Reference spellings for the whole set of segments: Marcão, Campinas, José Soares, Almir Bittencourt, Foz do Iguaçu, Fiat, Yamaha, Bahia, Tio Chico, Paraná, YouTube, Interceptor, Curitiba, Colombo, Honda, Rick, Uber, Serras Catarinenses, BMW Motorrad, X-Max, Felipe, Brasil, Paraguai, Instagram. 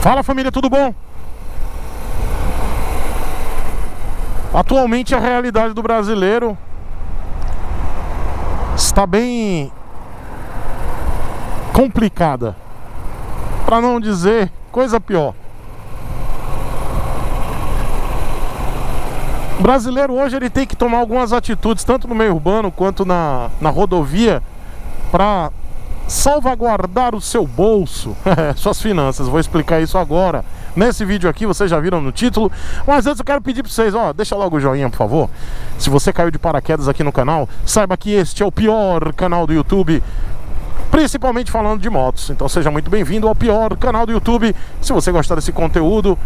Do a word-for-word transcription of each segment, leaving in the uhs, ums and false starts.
Fala, família, tudo bom? Atualmente a realidade do brasileiro está bem complicada, para não dizer coisa pior. O brasileiro hoje ele tem que tomar algumas atitudes, tanto no meio urbano quanto na, na rodovia, para salvaguardar o seu bolso, suas finanças. Vou explicar isso agora nesse vídeo aqui, vocês já viram no título. Mas antes eu quero pedir para vocês, ó, deixa logo o joinha, por favor. Se você caiu de paraquedas aqui no canal, saiba que este é o pior canal do YouTube, principalmente falando de motos. Então seja muito bem-vindo ao pior canal do YouTube. Se você gostar desse conteúdo,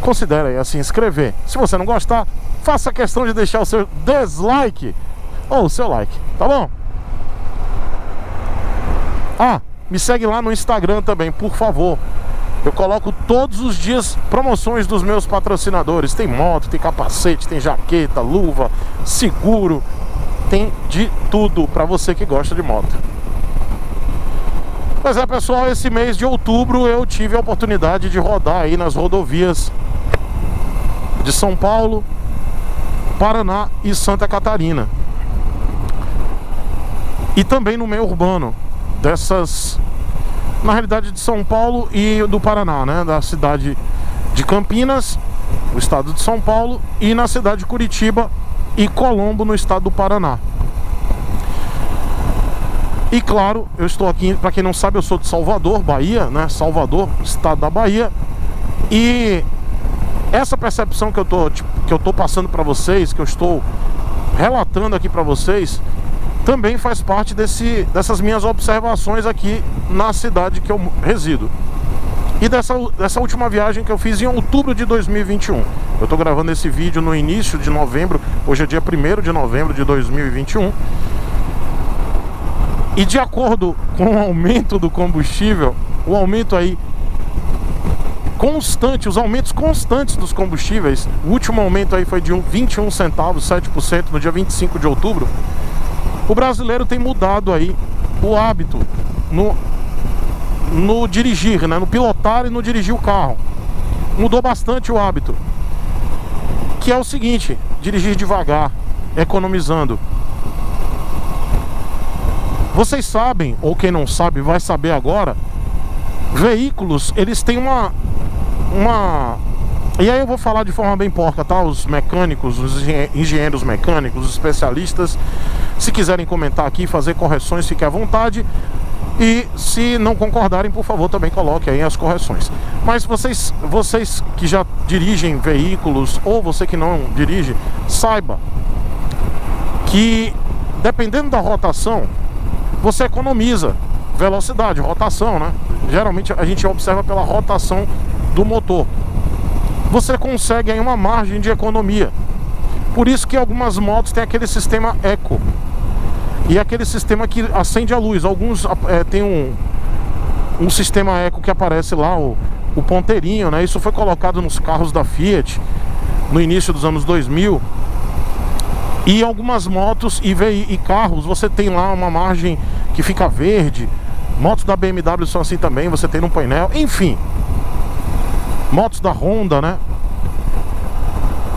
considere aí a se inscrever. Se você não gostar, faça questão de deixar o seu dislike ou o seu like, tá bom? Ah, me segue lá no Instagram também, por favor. Eu coloco todos os dias promoções dos meus patrocinadores. Tem moto, tem capacete, tem jaqueta, luva, seguro. Tem de tudo pra você que gosta de moto. Pois é, pessoal, esse mês de outubro eu tive a oportunidade de rodar aí nas rodovias de São Paulo, Paraná e Santa Catarina. E também no meio urbano dessas, na realidade, de São Paulo e do Paraná, né? Da cidade de Campinas, o estado de São Paulo, e na cidade de Curitiba e Colombo, no estado do Paraná. E claro, eu estou aqui, para quem não sabe, eu sou de Salvador, Bahia, né? Salvador, estado da Bahia. E essa percepção que eu tô, que eu tô passando para vocês, que eu estou relatando aqui para vocês, também faz parte desse, dessas minhas observações aqui na cidade que eu resido. E dessa, dessa última viagem que eu fiz em outubro de dois mil e vinte e um. Eu tô gravando esse vídeo no início de novembro. Hoje é dia primeiro de novembro de dois mil e vinte e um. E de acordo com o aumento do combustível, o aumento aí constante, os aumentos constantes dos combustíveis. O último aumento aí foi de vinte e um centavos, sete por cento, no dia vinte e cinco de outubro. O brasileiro tem mudado aí o hábito no, no dirigir, né? No pilotar e no dirigir o carro. Mudou bastante o hábito, que é o seguinte: dirigir devagar, economizando. Vocês sabem, ou quem não sabe vai saber agora, veículos, eles têm uma, uma... E aí eu vou falar de forma bem porca, tá? Os mecânicos, os engenheiros mecânicos, os especialistas, se quiserem comentar aqui, fazer correções, fiquem à vontade. E se não concordarem, por favor, também coloquem aí as correções. Mas vocês, vocês que já dirigem veículos, ou você que não dirige, saiba que, dependendo da rotação, você economiza velocidade, rotação, né? Geralmente a gente observa pela rotação do motor. Você consegue aí uma margem de economia. Por isso que algumas motos têm aquele sistema eco. E é aquele sistema que acende a luz. Alguns é, tem um, um sistema eco que aparece lá, o, o ponteirinho, né? Isso foi colocado nos carros da Fiat no início dos anos dois mil. E algumas motos e, e carros, você tem lá uma margem que fica verde. Motos da B M W são assim também, você tem no painel. Enfim, motos da Honda, né?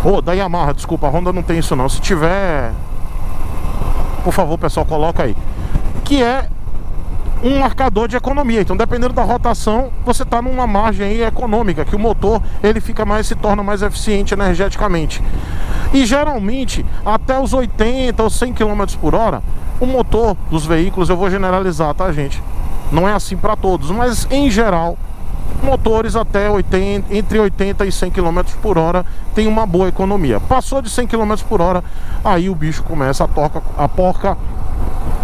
Ou oh, da Yamaha, desculpa, a Honda não tem isso não. Se tiver, por favor, pessoal, coloca aí. Que é um marcador de economia. Então, dependendo da rotação, você tá numa margem aí econômica, que o motor, ele fica mais, se torna mais eficiente energeticamente. E geralmente, até os oitenta ou cem quilômetros por hora, o motor dos veículos, eu vou generalizar, tá, gente? Não é assim para todos, mas em geral, motores até oitenta, entre oitenta e cem quilômetros por hora tem uma boa economia. Passou de cem quilômetros por hora, aí o bicho começa a toca, a porca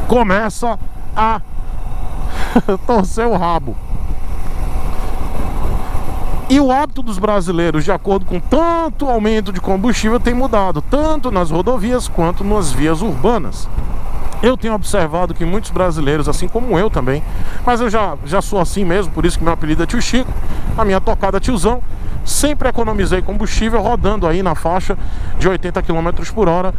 começa a torcer o rabo. E o hábito dos brasileiros, de acordo com tanto aumento de combustível, tem mudado, tanto nas rodovias quanto nas vias urbanas. Eu tenho observado que muitos brasileiros, assim como eu também, mas eu já, já sou assim mesmo, por isso que meu apelido é Tio Chico, a minha tocada é Tiozão. Sempre economizei combustível rodando aí na faixa de oitenta quilômetros por hora,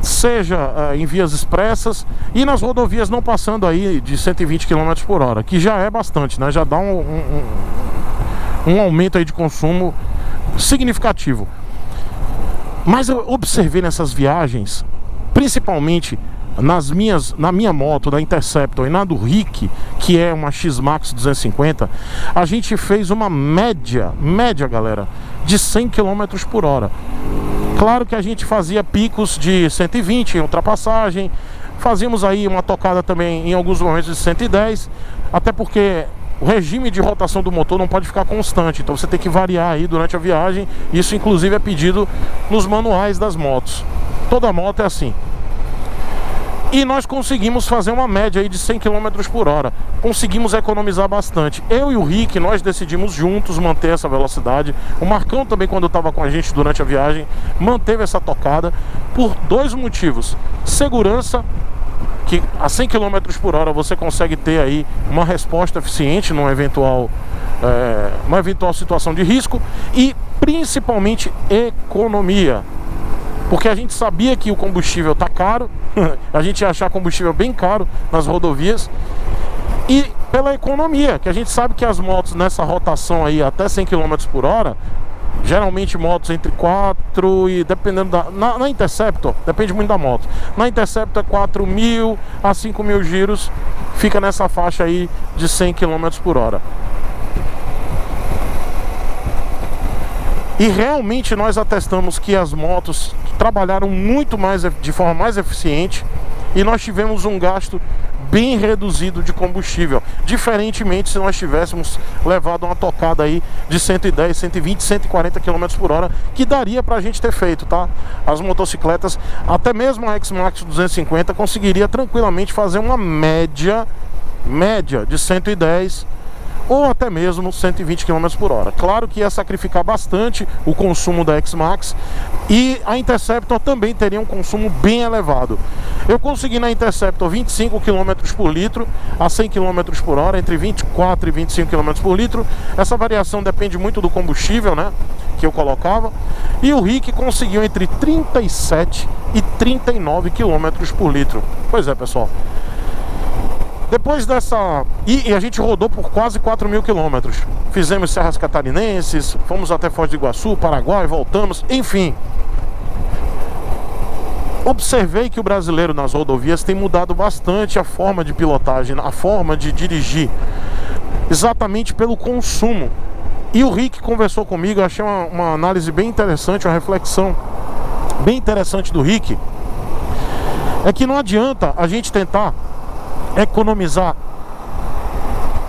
seja uh, em vias expressas e nas rodovias, não passando aí de cento e vinte quilômetros por hora, que já é bastante, né? Já dá um, um, um aumento aí de consumo significativo. Mas eu observei nessas viagens, principalmente nas minhas, na minha moto, da Interceptor, e na do Rick, que é uma X-Max duzentos e cinquenta, a gente fez uma média, média, galera, de cem quilômetros por hora. Claro que a gente fazia picos de cento e vinte em ultrapassagem, fazíamos aí uma tocada também em alguns momentos de cento e dez, até porque o regime de rotação do motor não pode ficar constante, então você tem que variar aí durante a viagem. Isso inclusive é pedido nos manuais das motos, toda moto é assim. E nós conseguimos fazer uma média aí de cem quilômetros por hora. Conseguimos economizar bastante. Eu e o Rick, nós decidimos juntos manter essa velocidade. O Marcão também, quando estava com a gente durante a viagem, manteve essa tocada por dois motivos. Segurança, que a cem quilômetros por hora você consegue ter aí uma resposta eficiente numa eventual, é, uma eventual situação de risco. E principalmente economia. Porque a gente sabia que o combustível está caro, a gente ia achar combustível bem caro nas rodovias, e pela economia, que a gente sabe que as motos nessa rotação aí até cem quilômetros por hora, geralmente motos entre quatro e dependendo da... Na, na Interceptor, depende muito da moto. Na Interceptor é quatro mil a cinco mil giros, fica nessa faixa aí de cem quilômetros por hora. E realmente nós atestamos que as motos trabalharam muito mais, de forma mais eficiente, e nós tivemos um gasto bem reduzido de combustível, diferentemente se nós tivéssemos levado uma tocada aí de cento e dez, cento e vinte, cento e quarenta quilômetros por hora, que daria pra gente ter feito, tá? As motocicletas, até mesmo a X-Max duzentos e cinquenta, conseguiria tranquilamente fazer uma média, média de cento e dez ou até mesmo cento e vinte quilômetros por hora. Claro que ia sacrificar bastante o consumo da X-Max, e a Interceptor também teria um consumo bem elevado. Eu consegui na Interceptor vinte e cinco quilômetros por litro a cem quilômetros por hora, entre vinte e quatro e vinte e cinco quilômetros por litro. Essa variação depende muito do combustível, né, que eu colocava. E o Rick conseguiu entre trinta e sete e trinta e nove quilômetros por litro. Pois é, pessoal. Depois dessa... E, e a gente rodou por quase quatro mil quilômetros. Fizemos Serras Catarinenses, fomos até Foz do Iguaçu, Paraguai, voltamos, enfim. Observei que o brasileiro nas rodovias tem mudado bastante a forma de pilotagem, a forma de dirigir, exatamente pelo consumo. E o Rick conversou comigo, eu achei uma, uma análise bem interessante, uma reflexão bem interessante do Rick. É que não adianta a gente tentar economizar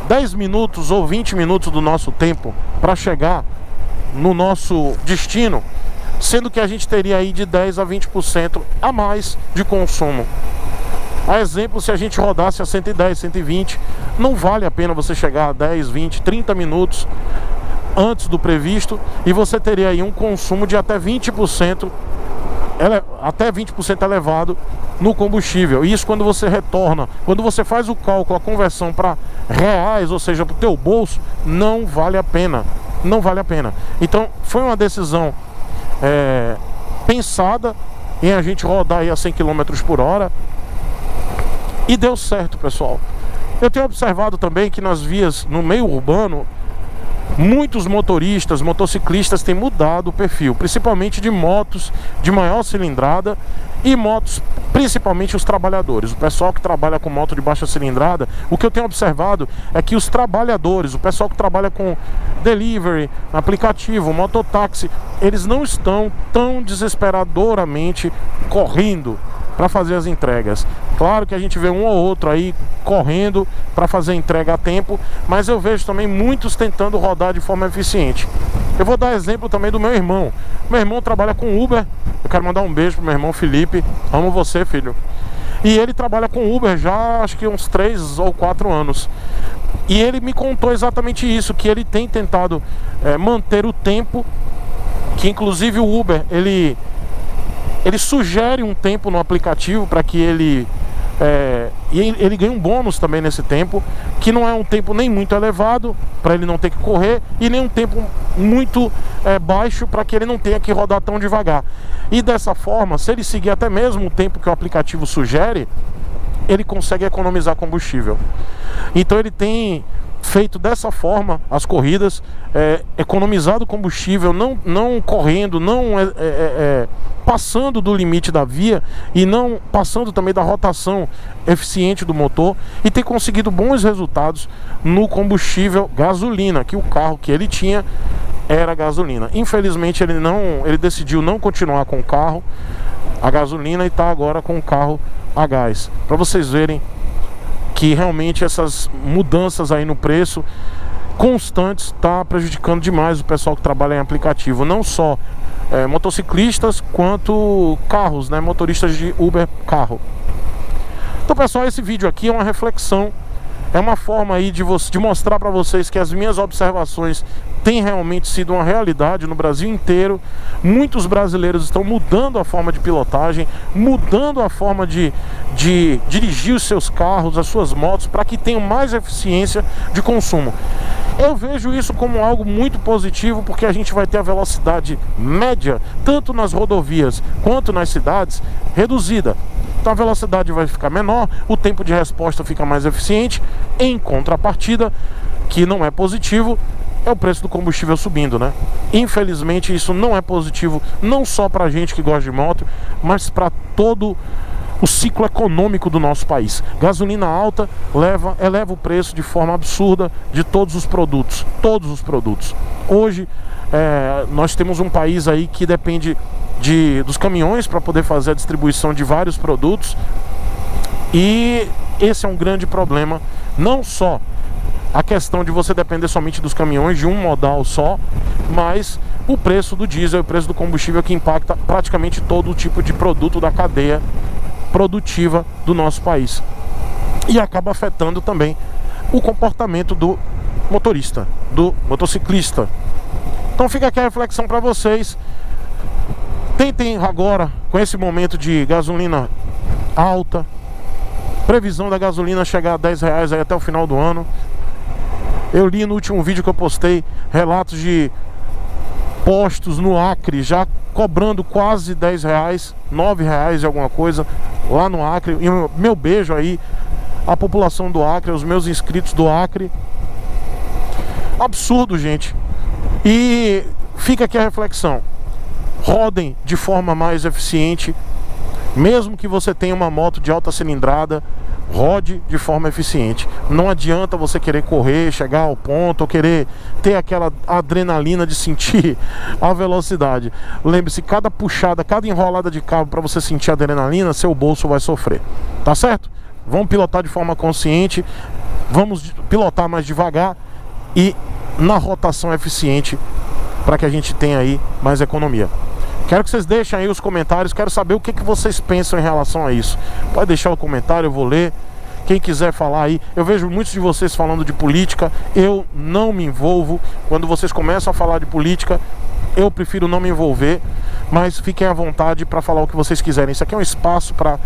dez minutos ou vinte minutos do nosso tempo para chegar no nosso destino, sendo que a gente teria aí de dez a vinte por cento a mais de consumo. A exemplo, se a gente rodasse a cento e dez, cento e vinte, não vale a pena você chegar a dez, vinte, trinta minutos antes do previsto, e você teria aí um consumo de até vinte por cento, até vinte por cento elevado no combustível. E isso, quando você retorna, quando você faz o cálculo, a conversão para reais, ou seja, para o teu bolso, não vale a pena, não vale a pena. Então foi uma decisão é, pensada em a gente rodar aí a cem quilômetros por hora, e deu certo, pessoal. Eu tenho observado também que nas vias, no meio urbano, muitos motoristas, motociclistas têm mudado o perfil, principalmente de motos de maior cilindrada e motos, principalmente os trabalhadores, o pessoal que trabalha com moto de baixa cilindrada. O que eu tenho observado é que os trabalhadores, o pessoal que trabalha com delivery, aplicativo, mototáxi, eles não estão tão desesperadoramente correndo para fazer as entregas. Claro que a gente vê um ou outro aí correndo para fazer entrega a tempo, mas eu vejo também muitos tentando rodar de forma eficiente. Eu vou dar exemplo também do meu irmão. Meu irmão trabalha com Uber. Eu quero mandar um beijo pro meu irmão Felipe. Amo você, filho. E ele trabalha com Uber já acho que uns três ou quatro anos. E ele me contou exatamente isso, que ele tem tentado é, manter o tempo, que inclusive o Uber, ele... Ele sugere um tempo no aplicativo para que ele... É, e ele ganha um bônus também nesse tempo, que não é um tempo nem muito elevado, para ele não ter que correr, e nem um tempo muito é, baixo, para que ele não tenha que rodar tão devagar. E dessa forma, se ele seguir até mesmo o tempo que o aplicativo sugere, ele consegue economizar combustível. Então ele tem feito dessa forma as corridas, é, economizado combustível, não, não correndo, não é, é, é, passando do limite da via e não passando também da rotação eficiente do motor, e ter conseguido bons resultados no combustível gasolina, que o carro que ele tinha era gasolina. Infelizmente ele, não, ele decidiu não continuar com o carro a gasolina e está agora com o carro a gás, para vocês verem que realmente essas mudanças aí no preço constantes está prejudicando demais o pessoal que trabalha em aplicativo, não só é, motociclistas quanto carros, né, motoristas de Uber carro. Então, pessoal, esse vídeo aqui é uma reflexão, é uma forma aí de, de mostrar para vocês que as minhas observações têm realmente sido uma realidade no Brasil inteiro. Muitos brasileiros estão mudando a forma de pilotagem, mudando a forma de, de dirigir os seus carros, as suas motos, para que tenham mais eficiência de consumo. Eu vejo isso como algo muito positivo, porque a gente vai ter a velocidade média, tanto nas rodovias quanto nas cidades, reduzida. Então a velocidade vai ficar menor, o tempo de resposta fica mais eficiente. Em contrapartida, que não é positivo, é o preço do combustível subindo, né? Infelizmente isso não é positivo, não só para a gente que gosta de moto, mas para todo o ciclo econômico do nosso país. Gasolina alta leva, eleva o preço de forma absurda de todos os produtos, todos os produtos. Hoje é, nós temos um país aí que depende De, dos caminhões para poder fazer a distribuição de vários produtos, e esse é um grande problema, não só a questão de você depender somente dos caminhões, de um modal só, mas o preço do diesel, o preço do combustível, que impacta praticamente todo tipo de produto da cadeia produtiva do nosso país, e acaba afetando também o comportamento do motorista, do motociclista. Então fica aqui a reflexão para vocês. Tentem agora, com esse momento de gasolina alta, previsão da gasolina chegar a dez reais aí até o final do ano. Eu li no último vídeo que eu postei relatos de postos no Acre já cobrando quase dez reais, nove reais e alguma coisa lá no Acre. E meu beijo aí à população do Acre, aos meus inscritos do Acre. Absurdo, gente. E fica aqui a reflexão. Rodem de forma mais eficiente, mesmo que você tenha uma moto de alta cilindrada, rode de forma eficiente. Não adianta você querer correr, chegar ao ponto, ou querer ter aquela adrenalina de sentir a velocidade. Lembre-se, cada puxada, cada enrolada de cabo para você sentir a adrenalina, seu bolso vai sofrer, tá certo? Vamos pilotar de forma consciente, vamos pilotar mais devagar e na rotação eficiente, para que a gente tenha aí mais economia. Quero que vocês deixem aí os comentários, quero saber o que, que vocês pensam em relação a isso. Pode deixar o comentário, eu vou ler. Quem quiser falar aí, eu vejo muitos de vocês falando de política, eu não me envolvo. Quando vocês começam a falar de política, eu prefiro não me envolver, mas fiquem à vontade para falar o que vocês quiserem. Isso aqui é um espaço para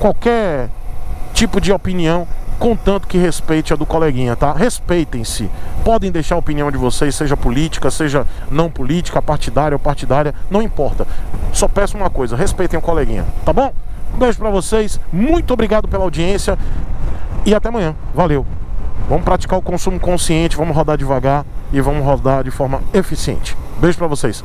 qualquer tipo de opinião, contanto que respeite a do coleguinha, tá? Respeitem-se. Podem deixar a opinião de vocês, seja política, seja não política, partidária ou partidária, não importa. Só peço uma coisa, respeitem o coleguinha, tá bom? Um beijo pra vocês, muito obrigado pela audiência e até amanhã. Valeu! Vamos praticar o consumo consciente, vamos rodar devagar e vamos rodar de forma eficiente. Beijo pra vocês!